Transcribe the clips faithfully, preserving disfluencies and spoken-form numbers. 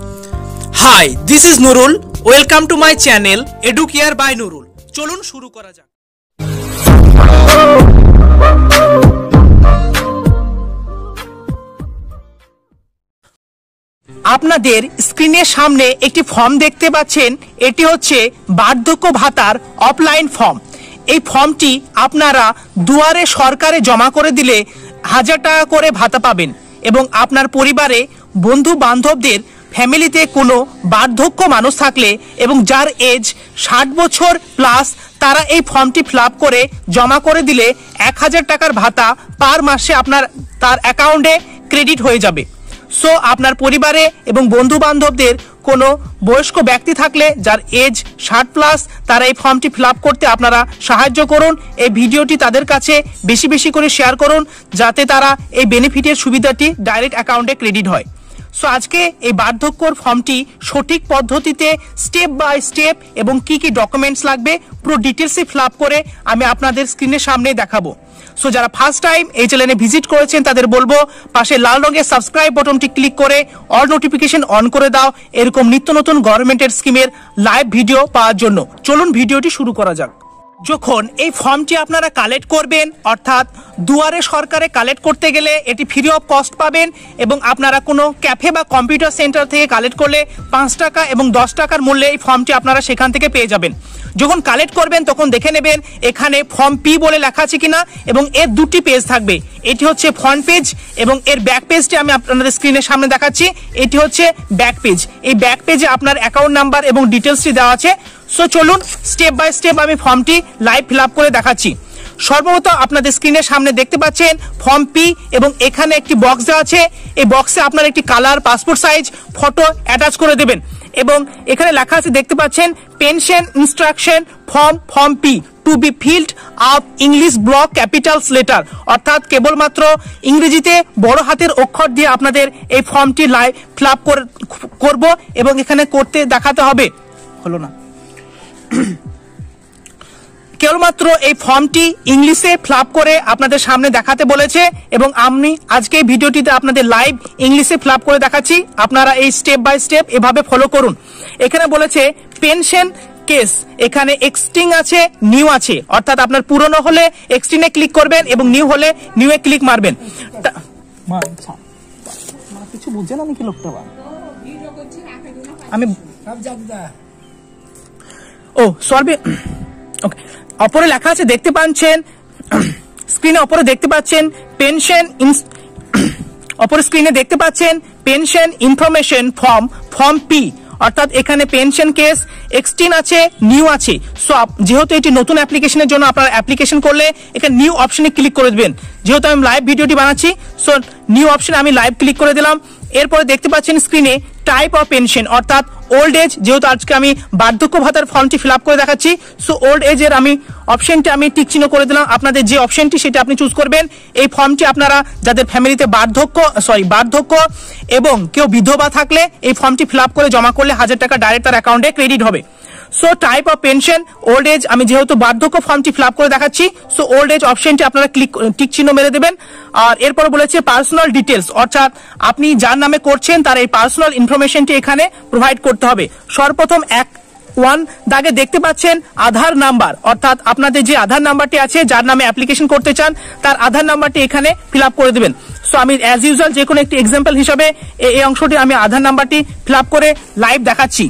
Hi this is Nurul welcome to my channel Educare by Nurul. चलुन शुरू करा जाक। আপনাদের স্ক্রিনের সামনে একটি ফর্ম দেখতে পাচ্ছেন, এটি হচ্ছে বার্ধক্য ভাতার অফলাইন ফর্ম। এই ফর্মটি আপনারা দুয়ারে সরকারে জমা করে দিলে হাজার টাকা করে ভাতা পাবেন এবং আপনার পরিবারে বন্ধু বান্ধবদের ফ্যামিলিতে কোনো বার্ধক্য মানুষ থাকলে এবং যার এজ ষাট বছর প্লাস তারা এই ফর্মটি ফিলআপ করে জমা করে দিলে এক হাজার টাকার ভাতা পার মাসে আপনার তার অ্যাকাউন্টে ক্রেডিট হয়ে যাবে। সো আপনার পরিবারে এবং বন্ধু বান্ধবদের কোনো বয়স্ক ব্যক্তি থাকলে যার এজ ষাট প্লাস তারা এই ফর্মটি ফিল আপ করতে আপনারা সাহায্য করুন। এই ভিডিওটি তাদের কাছে বেশি বেশি করে শেয়ার করুন যাতে তারা এই বেনিফিটের সুবিধাটি ডাইরেক্ট অ্যাকাউন্টে ক্রেডিট হয়। সো আজকে এই বার্ধক্যর ফর্মটি সঠিক পদ্ধতিতে স্টেপ বাই স্টেপ এবং কি কি ডকুমেন্টস লাগবে পুরো ডিটেলসে ফিল আপ করে আমি আপনাদের স্ক্রিনের সামনে দেখাবো। সো যারা ফার্স্ট টাইম এই চ্যানেলে ভিজিট করেছেন তাদের বলবো পাশে লাল রঙের সাবস্ক্রাইব বাটনটি ক্লিক করে অল নোটিফিকেশন অন করে দাও এরকম নিত্য নতুন গভর্নমেন্টের স্কিমের লাইভ ভিডিও পাওয়ার জন্য। চলুন ভিডিওটি শুরু করা যাক। যখন এই ফর্মটি আপনারা কালেক্ট করবেন অর্থাৎ দুয়ারে সরকারে কালেক্ট করতে গেলে এটি ফ্রি অফ কস্ট পাবেন এবং আপনারা কোনো ক্যাফে বা কম্পিউটার সেন্টার থেকে কালেক্ট করলে পাঁচ টাকা এবং দশ টাকার মূল্যে এই ফর্মটি আপনারা সেখান থেকে পেয়ে যাবেন। যখন কালেক্ট করবেন তখন দেখে নেবেন এখানে ফর্ম পি বলে লেখা আছে কিনা এবং এর দুটি পেজ থাকবে, এটি হচ্ছে ফ্রন্ট পেজ এবং এর ব্যাক পেজটি আমি আপনাদের স্ক্রিনের সামনে দেখাচ্ছি। এটি হচ্ছে ব্যাক পেজ, এই ব্যাক পেজে আপনার অ্যাকাউন্ট নাম্বার এবং ডিটেলসটি দেওয়া আছে। সো চলুন স্টেপ বাই স্টেপ আমি ফর্মটি লাইভ ফিল আপ করে দেখাচ্ছি। সর্বপ্রথম আপনাদের স্ক্রিনের সামনে দেখতে পাচ্ছেন ফর্ম পি এবং এখানে একটি বক্স দেওয়া আছে। এই বক্সে আপনার একটি colour passport size photo attach করে দেবেন এবং এখানে লেখা আছে দেখতে পাচ্ছেন pension instruction form form P two B field up English block capitals letter, অর্থাৎ কেবলমাত্র ইংরেজিতে বড় হাতের অক্ষর দিয়ে আপনাদের এই ফর্মটি লাইভ ফিল আপ করব এবং এখানে করতে দেখাতে হবে। হলো না কেবলমাত্র এই ফর্মটি ইংলিশে ফ্লাপ করে আপনাদের সামনে দেখাতে বলেছে এবং আমি আজকে ভিডিওটিতে আপনাদের লাইভ ইংলিশে ফ্লাপ করে দেখাচ্ছি। আপনারা এই স্টেপ বাই স্টেপ এভাবে ফলো করুন। এখানে বলেছে পেনশন কেস, এখানে এক্সটিং আছে নিউ আছে, অর্থাৎ আপনার পুরনো হলে এক্সটিং এ ক্লিক করবেন এবং নিউ হলে নিউ এ ক্লিক মারবেন। কিছু বুঝে না নাকি লোকটা, আমি ও সরি ওকে। অপরে লেখা আছে দেখতে পাচ্ছেন স্ক্রিনে, অপরে দেখতে পাচ্ছেন পেনশন অপর স্ক্রিনে দেখতে পাচ্ছেন pension information form form P, অর্থাৎ এখানে পেনশন কেস এক্সটিন আছে নিউ আছে। সো যেহেতু এটি নতুন অ্যাপ্লিকেশনের জন্য আপনারা অ্যাপ্লিকেশন করলে এখানে নিউ অপশনে ক্লিক করে দেবেন। যেহেতু আমি লাইভ ভিডিওটি বানাচ্ছি সো নিউ অপশনে আমি লাইভ ক্লিক করে দিলাম। এরপরে দেখতে পাচ্ছেন স্ক্রিনে টাইপ অফ পেনশন, অর্থাৎ ওল্ড এজ, যেহেতু আজকে আমি বার্ধক্য ভাতার ফর্মটি ফিল আপ করে দেখাচ্ছি সো ওল্ড এজ এর আমি অপশনটি আমি টিক চিহ্ন করে দিলাম। আপনাদের যে অপশনটি সেটা আপনি চুজ করবেন। এই ফর্মটি আপনারা যাদের ফ্যামিলিতে বার্ধক্য সরি বার্ধক্য এবং কেউ বিধবা থাকলে এই ফর্মটি ফিল আপ করে জমা করলে হাজার টাকা ডাইরেক্ট তার অ্যাকাউন্টে ক্রেডিট হবে। So type of pension old age, আমি যেহেতু বার্ধক্য ফর্মটি ফিল আপ করে দেখাচ্ছি সো ওল্ড এজ অপশনটি আপনারা ক্লিক টিক চিহ্ন মেরে দেবেন। আর এরপর বলেছে পার্সোনাল ডিটেলস, অর্থাৎ আপনি যার নামে করছেন তার এই পার্সোনাল ইনফরমেশনটি এখানে প্রোভাইড করতে হবে। সর্বপ্রথম এক ওয়ান দাগে দেখতে পাচ্ছেন আধার নাম্বার, অর্থাৎ আপনাদের যে আধার নাম্বারটি আছে যার নামে অ্যাপ্লিকেশন করতে চান তার আধার নাম্বারটি এখানে ফিল আপ করে দেবেন। সো আমি অ্যাজ ইউজুয়াল যে কোনো একটি এক্সাম্পল হিসাবে এই অংশটি আমি আধার নাম্বারটি ফিল আপ করে লাইভ দেখাচ্ছি।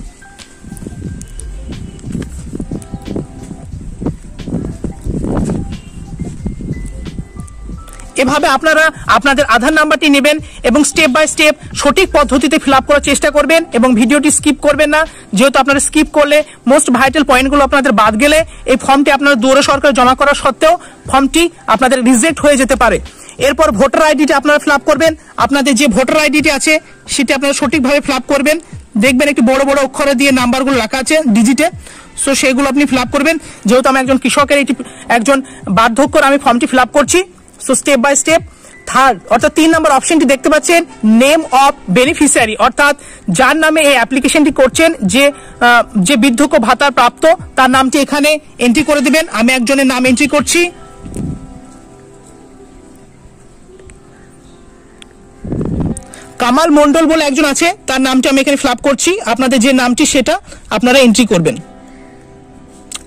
এভাবে আপনারা আপনাদের আধার নাম্বারটি নেবেন এবং স্টেপ বাই স্টেপ সঠিক পদ্ধতিতে ফিল আপ করার চেষ্টা করবেন এবং ভিডিওটি স্কিপ করবেন না, যেহেতু আপনারা স্কিপ করলে মোস্ট ভাইটাল পয়েন্টগুলো আপনাদের বাদ গেলে এই ফর্মটি আপনারা দুয়ারে সরকার জমা করা সত্ত্বেও ফর্মটি আপনাদের রিজেক্ট হয়ে যেতে পারে। এরপর ভোটার আইডিটি আপনারা ফিল আপ করবেন, আপনাদের যে ভোটার আইডিটি আছে সেটি আপনারা সঠিকভাবে ফিল আপ করবেন। দেখবেন একটি বড় বড় অক্ষরে দিয়ে নাম্বারগুলো লেখা আছে ডিজিটে, সো সেগুলো আপনি ফিল আপ করবেন। যেহেতু আমি একজন কৃষকের একটি একজন বার্ধক্যর আমি ফর্মটি ফিল আপ করছি so step by step. Third অর্থাৎ তিন নম্বর অপশনটি দেখতে পাচ্ছেন নেম অফ বেনিফিশিয়ারি, অর্থাৎ যার নামে এই অ্যাপ্লিকেশনটি করছেন যে যে বার্ধক্য ভাতা প্রাপ্ত তার নামটি এখানে এন্ট্রি করে দিবেন। আমি একজনের নাম এন্ট্রি করছি, কামাল মন্ডল বলে একজন আছে, তার নামটি আমি এখানে ফ্ল্যাপ করছি, আপনাদের যে নামটি সেটা আপনারা এন্ট্রি করবেন।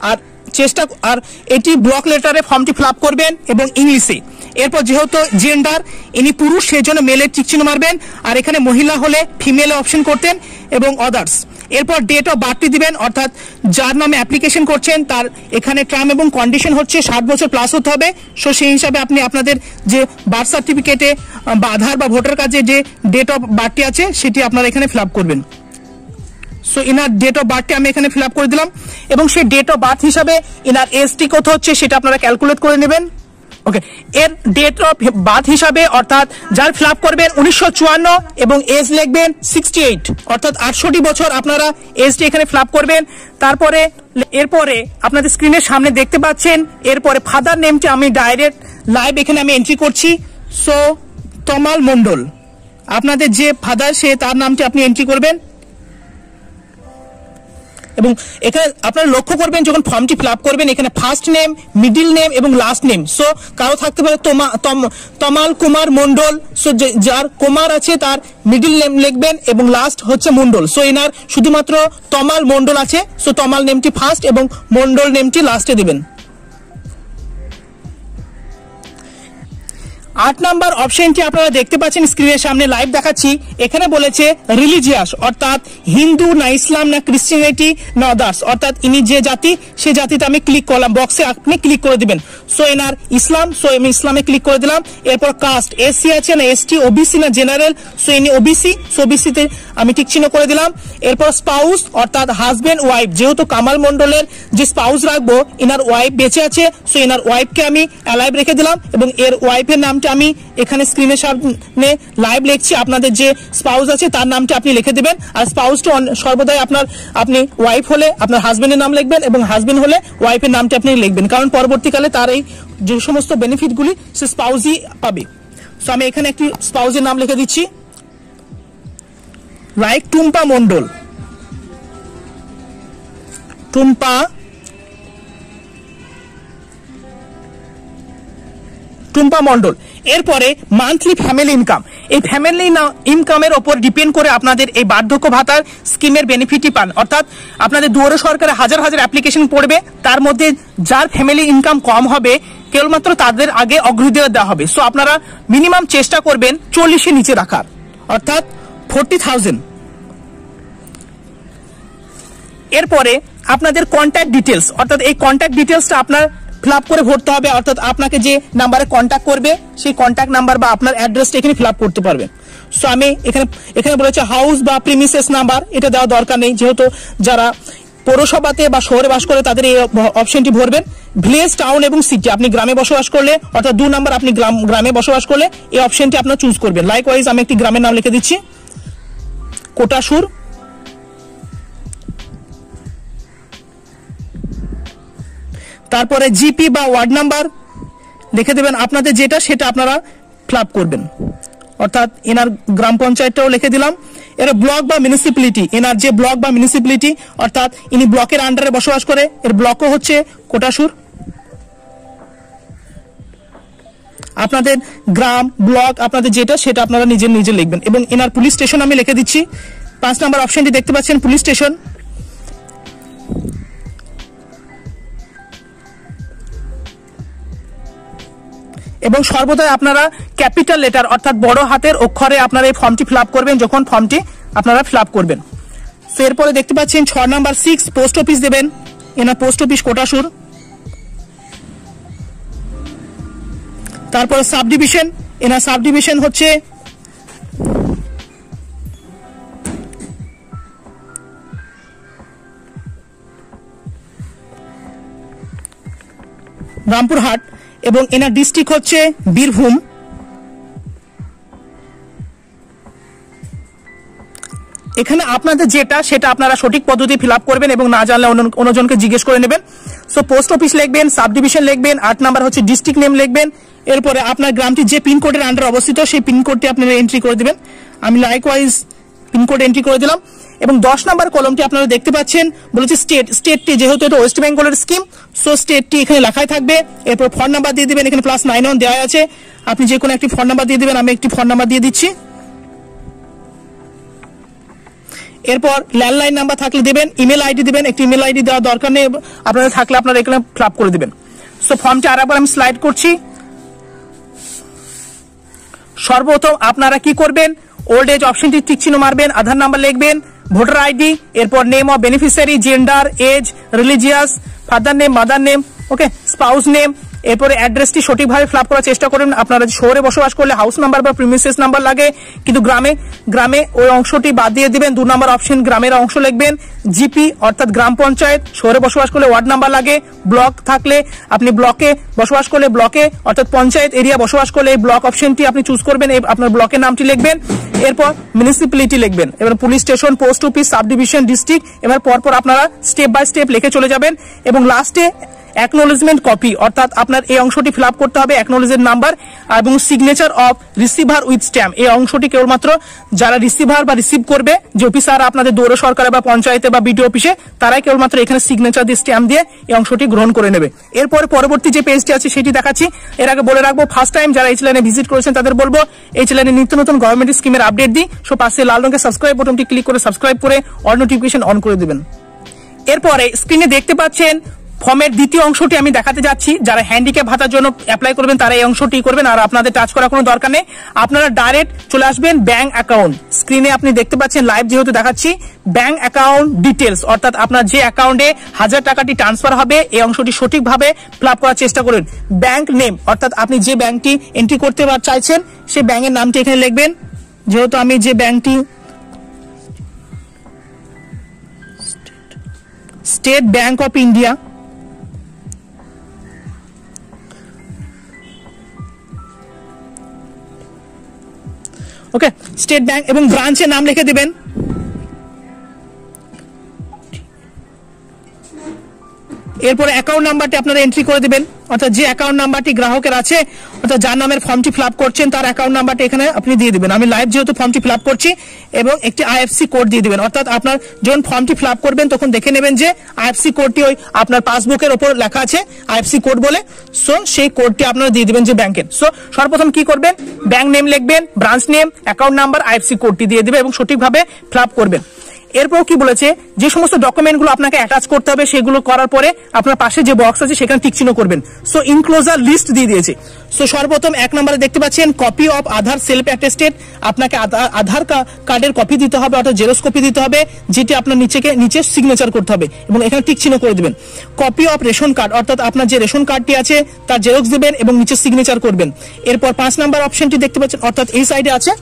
আর চেষ্টা আর এটি ব্লক লেটারে ফর্মটি ফ্ল্যাপ করবেন এবং ইংলিশে। এরপর যেহেতু জেন্ডার ইনি পুরুষ, সেজন্য মেলের টিক চিহ্ন মারবেন, আর এখানে মহিলা হলে ফিমেলে অপশন করতেন এবং আদার্স। এরপর ডেট অফ বার্থটি দিবেন, অর্থাৎ যার নামে অ্যাপ্লিকেশন করছেন তার এখানে টার্ম এবং কন্ডিশন হচ্ছে ষাট বছর প্লাস হতে হবে। সো সেই হিসাবে আপনি আপনাদের যে বার্থ সার্টিফিকেটে বা আধার বা ভোটার কার্ডে যে ডেট অফ বার্থটি আছে সেটি আপনারা এখানে ফিল আপ করবেন। সো ইনার ডেট অফ বার্থটি আমি এখানে ফিল আপ করে দিলাম, এবং সেই ডেট অফ বার্থ হিসাবে ইনার এজটি কত হচ্ছে সেটা আপনারা ক্যালকুলেট করে নেবেন। ওকে, এর ডেট অফ বার্থ হিসাবে অর্থাৎ যার ফিল আপ করবেন উনিশশো চুয়ান্ন এবং এজ লিখবেন সিক্সটি এইট, অর্থাৎ আটষট্টি বছর আপনারা এজটি এখানে ফিল আপ করবেন। তারপরে এরপরে আপনাদের স্ক্রিনের সামনে দেখতে পাচ্ছেন, এরপরে ফাদার নেমটি আমি ডাইরেক্ট লাইভ এখানে আমি এন্ট্রি করছি। সো তমাল মন্ডল আপনাদের যে ফাদার সে তার নামটি আপনি এন্ট্রি করবেন, এবং এখানে আপনারা লক্ষ্য করবেন যখন ফর্মটি ফিল আপ করবেন এখানে ফার্স্ট নেম, মিডিল নেম এবং লাস্ট নেম। সো কারো থাকতে পারে তমাল কুমার মন্ডল, সো যার কুমার আছে তার মিডিল নেম লিখবেন এবং লাস্ট হচ্ছে মন্ডল। সো এনার শুধুমাত্র তমাল মন্ডল আছে, সো তমাল নেমটি ফার্স্ট এবং মন্ডল নেমটি লাস্টে দেবেন। আট নাম্বার অপশনটি আপনারা দেখতে পাচ্ছেন স্ক্রিনের সামনে লাইভ দেখাচ্ছি, এখানে বলেছে রিলিজিয়াস, অর্থাৎ হিন্দু না ইসলাম না ক্রিশ্চিয়ানিটি না আদার্স, অর্থাৎ ইনি যে জাতি সে জাতিতে আমি ক্লিক করলাম, বক্সে আপনি ক্লিক করে দিবেন। সো এনার ইসলাম, সো আমি ইসলামে ক্লিক করে দিলাম। এরপর কাস্ট, এসসি আছে না এসটি, ওবিসি না জেনারেল, সো ইনি ওবিসি, সো ওবিসিতে আমি টিক চিহ্ন করে দিলাম। এরপর স্পাউস অর্থাৎ হাজব্যান্ড ওয়াইফ, যেহেতু কামাল মন্ডলের যে স্পাউস রাখবো এনার ওয়াইফ বেঁচে আছে, সো এনার ওয়াইফকে আমি অ্যালাইভ রেখে দিলাম, এবং এর ওয়াইফের নাম আমি এখানে স্ক্রিনের সামনে লাইভ লিখছি, আপনাদের যে স্পাউস আছে তার নামটা আপনি লিখে দিবেন। আর স্পাউসটা সর্বদাই আপনার আপনি ওয়াইফ হলে আপনার হাজবেন্ডের নাম লিখবেন, এবং হাজবেন্ড হলে ওয়াইফের নামটা আপনি লিখবেন, কারণ পরবর্তীকালে তার এই যে সমস্ত বেনিফিটগুলি সে স্পাউসই পাবে। সো আমি এখানে একটি স্পাউসের নাম লিখে দিচ্ছি, লাইক টুম্পা মন্ডল, টুম্পা টুম্পা মন্ডল। এরপরে মান্থলি ফ্যামিলি ইনকাম, এই ফ্যামিলি ইনকামের ওপর ডিপেন্ড করে আপনাদের এই বার্ধক্য ভাতার স্কিমের বেনিফিটই পান, অর্থাৎ আপনাদের দুয়ারে সরকারে হাজার হাজার অ্যাপ্লিকেশন পড়বে, তার মধ্যে যার ফ্যামিলি ইনকাম কম হবে কেবলমাত্র তাদের আগে অগ্রাধিকার দেওয়া হবে। সো আপনারা মিনিমাম চেষ্টা করবেন চল্লিশের নিচে রাখার, অর্থাৎ ফোরটি থাউজেন্ড। এরপরে আপনাদের কন্ট্যাক্ট ডিটেলস, অর্থাৎ এই কন্ট্যাক্ট ডিটেলসটা আপনার ফিল আপ করে ভরতে হবে, অর্থাৎ আপনাকে যে নাম্বারে কন্ট্যাক্ট করবে সেই কন্ট্যাক্ট নাম্বার বা আপনার অ্যাড্রেসটা এখানে ফিল আপ করতে পারবেন। সো আমি এখানে এখানে বলেছে হাউস বা প্রিমিসেস নাম্বার, এটা দেওয়া দরকার নেই, যেহেতু যারা পৌরসভাতে বা শহরে বাস করে তাদের এই অপশনটি ভরবেন। ভিলেজ, টাউন এবং সিটি, আপনি গ্রামে বসবাস করলে অর্থাৎ দুই নাম্বার আপনি গ্রাম গ্রামে বসবাস করলে এই অপশনটি আপনার চুজ করবেন। লাইক ওয়াইজ আমি একটি গ্রামের নাম লিখে দিচ্ছি, কোটাসুর। তারপরে জিপি বা ওয়ার্ড নাম্বার লিখে দেবেন, আপনাদের যেটা সেটা আপনারা ফিল আপ করবেন, অর্থাৎ এনার গ্রাম পঞ্চায়েতটাও লিখে দিলাম। এর ব্লক বা মিউনিসিপ্যালিটি, এনার যে ব্লক বা মিউনিসিপ্যালিটি, অর্থাৎ ইনি ব্লকের আন্ডারে বসবাস করে, এর ব্লকও হচ্ছে কোটাসুর। আপনাদের গ্রাম ব্লক আপনাদের যেটা সেটা আপনারা নিজে নিজে লিখবেন, এবং এনার পুলিশ স্টেশন আমি লিখে দিচ্ছি। পাঁচ নাম্বার অপশনটি দেখতে পাচ্ছেন পুলিশ স্টেশন। এবং সর্বদাই আপনারা ক্যাপিটাল লেটার অর্থাৎ বড় হাতের অক্ষরে আপনারা এই ফর্মটি ফিল আপ করবেন যখন ফর্মটি আপনারা ফিল আপ করবেন। তো এরপরে দেখতে পাচ্ছেন ছয় নাম্বার সিক্স, পোস্ট অফিস দেবেন, এনার পোস্ট অফিস কোটাসুর। তারপরে সাব ডিভিশন, এনার সাব ডিভিশন হচ্ছে রামপুরহাট, এবং এনার ডিস্ট্রিক্ট হচ্ছে বীরভূম। এখানে আপনাদের যেটা সেটা আপনারা সঠিক পদ্ধতি ফিল আপ করবেন, এবং না জানলে অন্যজনকে জিজ্ঞেস করে নেবেন। সো পোস্ট অফিস লিখবেন, সাব ডিভিশন লিখবেন, আট নাম্বার হচ্ছে ডিস্ট্রিক্ট নেম লিখবেন। এরপরে আপনার গ্রামটি যে পিনকোডের আন্ডারে অবস্থিত সেই পিনকোডটি আপনারা এন্ট্রি করে দেবেন। আমি লাইক ওয়াইজ পিনকোড এন্ট্রি করে দিলাম। এবং দশ নাম্বার কলমটি আপনারা দেখতে পাচ্ছেন বলেছে স্টেট, স্টেটটি যেহেতু এটা ওয়েস্ট বেঙ্গলের স্কিম সো স্টেটটি এখানে লেখাই থাকবে। এরপর ফোন নাম্বার দিয়ে দেবেন, এখানে প্লাস নাইন ওয়ান দেওয়া আছে, আপনি যে কোনো একটি ফোন নাম্বার দিয়ে দেবেন। আমি একটি ফোন নাম্বার দিয়ে দিচ্ছি, এরপর ল্যান্ডলাইন নাম্বার থাকলে দিবেন, ইমেল আইডি দিবেন, একটা ইমেল আইডি দেওয়ার দরকার নেই আপনারা, থাকলে আপনারা এখানে ফিল আপ করে দিবেন। সো ফর্মটা আরেকবার আমি স্লাইড করছি। সর্বপ্রথম আপনারা কি করবেন, ওল্ড এজ অপশনটি টিক চিহ্ন মারবেন, আধার নাম্বার লিখবেন, ভোটার আইডি, এরপর name of beneficiary, gender, age, religious, father name, mother name, okay, spouse name, এরপরে অ্যাড্রেসটি সঠিকভাবে ফিল আপ করার চেষ্টা করুন। আপনারা শহরে বসবাস করলে হাউস নাম্বার বা প্রিমিসেস নাম্বার লাগে, কিন্তু গ্রামে গ্রামে ওই অংশটি বাদ দিয়ে দিবেন। দুই নম্বর অপশন গ্রামের অংশ লিখবেন, জিপি অর্থাৎ গ্রাম পঞ্চায়েত। শহরে বসবাস করলে ওয়ার্ড নাম্বার লাগে, ব্লক থাকলে আপনি ব্লকে বসবাস করলে ব্লকে অর্থাৎ পঞ্চায়েত এরিয়া বসবাস করলে এই ব্লক অপশনটি আপনি চুজ করবেন, আপনার ব্লকের নামটি লিখবেন, এরপর মিউনিসিপ্যালিটি লিখবেন, এবার police station, post office, sub division, district, এবার পরপর আপনারা স্টেপ বাই স্টেপ লিখে চলে যাবেন। এবং লাস্টে অ্যাকনোলেজমেন্ট কপি অর্থাৎ আপনার এই অংশটি ফিল আপ করতে হবে, অ্যাকনোলেজমেন্ট নাম্বার এবং signature of receiver with stamp. এই অংশটি কেবলমাত্র যারা রিসিভার বা রিসিভ করবে, যে অফিসার আপনাদের দৌড়ে সরকারে বা পঞ্চায়েতে বা বিডিও অফিসে, তারাই কেবলমাত্র এখানে সিগনেচার দিয়ে স্ট্যাম্প দিয়ে এই অংশটি গ্রহণ করে নেবে। এরপরে পরবর্তী যে পেজটি আছে সেটি দেখাচ্ছি। এর আগে বলে রাখবো, ফার্স্ট টাইম যারা এই চ্যানেলে ভিজিট করেছেন তাদের বলবো এই চ্যানেলে নিত্য নতুন গভর্নমেন্ট স্কিমের আপডেট দিই, সো পাশে লাল রঙের সাবস্ক্রাইব বাটনটি ক্লিক করে সাবস্ক্রাইব করে অল নোটিফিকেশন অন করে দেবেন। এরপরে স্ক্রিনে দেখতে পাচ্ছেন ফর্মের দ্বিতীয় অংশটি আমি দেখাতে যাচ্ছি। যারা হ্যান্ডিক্যাপ ভাতার জন্য অ্যাপ্লাই করবেন তারা এই অংশটি করবেন, আর আপনাদের টাচ করার কোনো দরকার নেই, আপনারা ডাইরেক্ট চলে আসবেন ব্যাংক অ্যাকাউন্ট। স্ক্রিনে আপনি দেখতে পাচ্ছেন লাইভ যেহেতু দেখাচ্ছি, ব্যাংক অ্যাকাউন্ট ডিটেলস অর্থাৎ আপনার যে অ্যাকাউন্টে হাজার টাকাটি ট্রান্সফার হবে এই অংশটি সঠিকভাবে ফিল আপ করার চেষ্টা করুন। ব্যাংক নেম অর্থাৎ আপনি যে ব্যাংকটি এন্ট্রি করতে চাইছেন সেই ব্যাংকের নামটি এখানে লিখবেন। যেহেতু আমি যে ব্যাংকটি State Bank of India, okay, State Bank, এবং ব্রাঞ্চের নাম লিখে দিবেন। এরপর অ্যাকাউন্ট নাম্বারটি আপনারা এন্ট্রি করে দিবেন, অর্থাৎ যে অ্যাকাউন্ট নাম্বারটি গ্রাহকের আছে অর্থাৎ যার নামের ফর্মটি ফিল আপ করছেন তার অ্যাকাউন্ট নাম্বারটি এখানে আপনি দিয়ে দিবেন। আমি লাইভ যেহেতু ফর্মটি ফিল আপ করছি, এবং একটি আইএফসি কোড দিয়ে দিবেন, অর্থাৎ আপনার যখন ফর্মটি ফিল আপ করবেন তখন দেখে নেবেন যে আইএফসি কোডটি ওই আপনার পাসবুকের ওপর লেখা আছে আইএফসি কোড বলে, সো সেই কোডটি আপনারা দিয়ে দিবেন যে ব্যাংকের। সো সর্বপ্রথম কি করবেন, ব্যাংক নেম লিখবেন, branch name, account number, IFSC কোডটি দিয়ে দিবেন এবং সঠিকভাবে ফিল আপ করবেন। এরপর কি বলেছে, যে সমস্ত ডকুমেন্টগুলো আপনাকে অ্যাটাচ করতে হবে সেগুলো করার পরে আপনার পাশে যে বক্স আছে সেখানে টিক চিহ্ন করবেন। সো ইনক্লোজার লিস্ট দিয়ে দিয়েছে। সো সর্বপ্রথম এক নম্বরে দেখতে পাচ্ছেন copy of Aadhaar self attested, আপনাকে আধার কার্ডের কপি দিতে হবে অর্থাৎ জেরক্স কপি দিতে হবে, যেটি আপনার নিচেকে নিচে সিগনেচার করতে হবে এবং এখানে টিক চিহ্ন করে দেবেন। কপি অফ রেশন কার্ড অর্থাৎ আপনার যে রেশন কার্ডটি আছে তার জেরক্স দেবেন এবং নিচে সিগনেচার করবেন। এরপর পাঁচ নম্বর অপশনটি দেখতে পাচ্ছেন অর্থাৎ এই সাইডে আছে,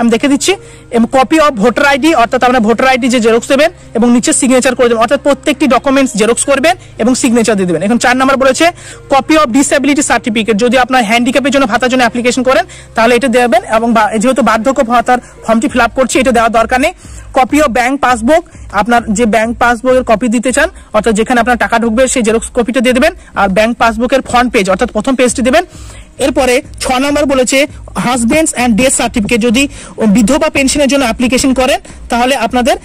আমি দেখে দিচ্ছি, এবং কপি অফ ভোটার আইডি অর্থাৎ আপনার ভোটার আইডি যে জেরক্স দেবেন এবং নিচে সিগনেচার করে দেবেন, অর্থাৎ প্রত্যেকটি ডকুমেন্টস জেরক্স করবেন এবং সিগনেচার দিয়ে দেবেন। এখন চার নাম্বার বলেছে কপি অফ ডিসএবিলিটি সার্টিফিকেট, যদি আপনার হ্যান্ডিক্যাপের জন্য ভাতার জন্য অ্যাপ্লিকেশন করেন তাহলে এটা দেবেন, এবং যেহেতু বার্ধক্য ভাতার ফর্মটি ফিল আপ করছি এটা দেওয়ার দরকার নেই। কপি অফ ব্যাংক পাসবুক, আপনার যে ব্যাংক পাসবুকের কপি দিতে চান অর্থাৎ যেখানে আপনার টাকা ঢুকবে সেই জেরক্স কপিটা দিয়ে দেবেন, আর ব্যাংক পাসবুকের ফ্রন্ট পেজ অর্থাৎ প্রথম পেজটি দেবেন। এরপরে ছয় নম্বর বলেছে হাজবেন্ডস অ্যান্ড ডেথ সার্টিফিকেট, যদি বিধবা পেনশনের জন্য অ্যাপ্লিকেশন করেন তাহলে আপনাদের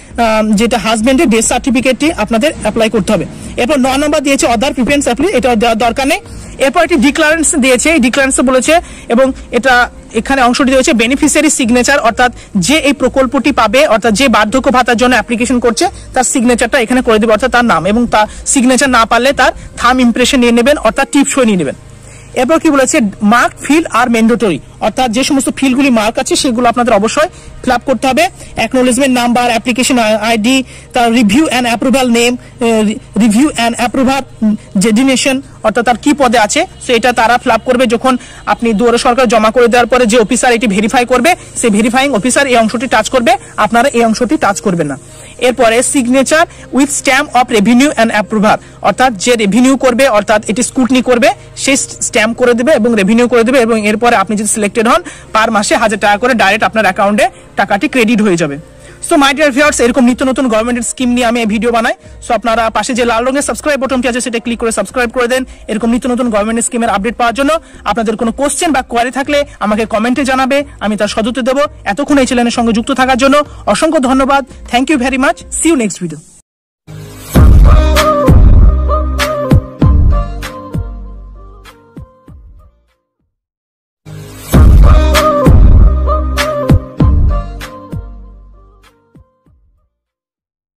যেটা হাজবেন্ডের ডেথ সার্টিফিকেটটি আপনাদের অ্যাপ্লাই করতে হবে। এরপর নয় নম্বর দিয়েছে অদার প্রিফারেন্স অ্যাপ্লাই, এটা দেওয়ার দরকার নেই। এরপর একটি ডিক্লারেন্স দিয়েছে, এই ডিক্লারেন্স বলেছে, এবং এটা এখানে অংশটি রয়েছে বেনিফিশিয়ারি সিগনেচার অর্থাৎ যে এই প্রকল্পটি পাবে অর্থাৎ যে বার্ধক্য ভাতার জন্য অ্যাপ্লিকেশন করছে তার সিগনেচারটা এখানে করে দেবে, অর্থাৎ তার নাম, এবং তার সিগনেচার না পারলে তার থাম ইমপ্রেশন নিয়ে নেবেন অর্থাৎ টিপসই নিয়ে নেবেন। এরপর কি বলেছে মার্ক ফিল আর ম্যান্ডেটরি, অর্থাৎ যে সমস্ত ফিলগুলি মার্ক আছে সেগুলো আপনাদের অবশ্যই ফিল আপ করতে হবে। অ্যাকনোলেজমেন্ট নাম্বার, অ্যাপ্লিকেশন আইডি, তার review and approval name, review and approval designation অর্থাৎ তার কি পদে আছে, সো এটা তারা ফিল আপ করবে যখন আপনি দুয়ারে সরকার জমা করে দেওয়ার পরে যে অফিসার এটি ভেরিফাই করবে সেই ভেরিফাইং অফিসার এই অংশটি টাচ করবে, আপনারা এই অংশটি টাচ করবেন না। এরপরে signature with stamp of revenue and approval, অর্থাৎ যে রেভিনিউ করবে অর্থাৎ এটি স্কুটনি করবে সেই স্ট্যাম্প করে দেবে এবং রেভিনিউ করে দেবে, এবং এরপরে আপনি যদি সিলেক্টেড হন পার মাসে হাজার টাকা করে ডাইরেক্ট আপনার অ্যাকাউন্টে টাকাটি ক্রেডিট হয়ে যাবে। সো মাই ডিয়ার ভিউয়ার্স, এরকম নিত্য নতুন গভর্নমেন্টের স্কিম নিয়ে আমি ভিডিও বানাই, সো আপনারা পাশে যে লাল রঙের সাবস্ক্রাইব বাটনটি আছে সেটা ক্লিক করে সাবস্ক্রাইব করে দেন। এরকম নিত্য নতুন গভর্নমেন্ট স্কিমের আপডেট পাওয়ার জন্য আপনাদের কোনো কোশ্চেন বা কোয়ারি থাকলে আমাকে কমেন্টে জানাবে, আমি তার সদুত্তর দেবো। এতক্ষণ এই চ্যানেলের সঙ্গে যুক্ত থাকার জন্য অসংখ্য ধন্যবাদ, thank you very much, see you next video.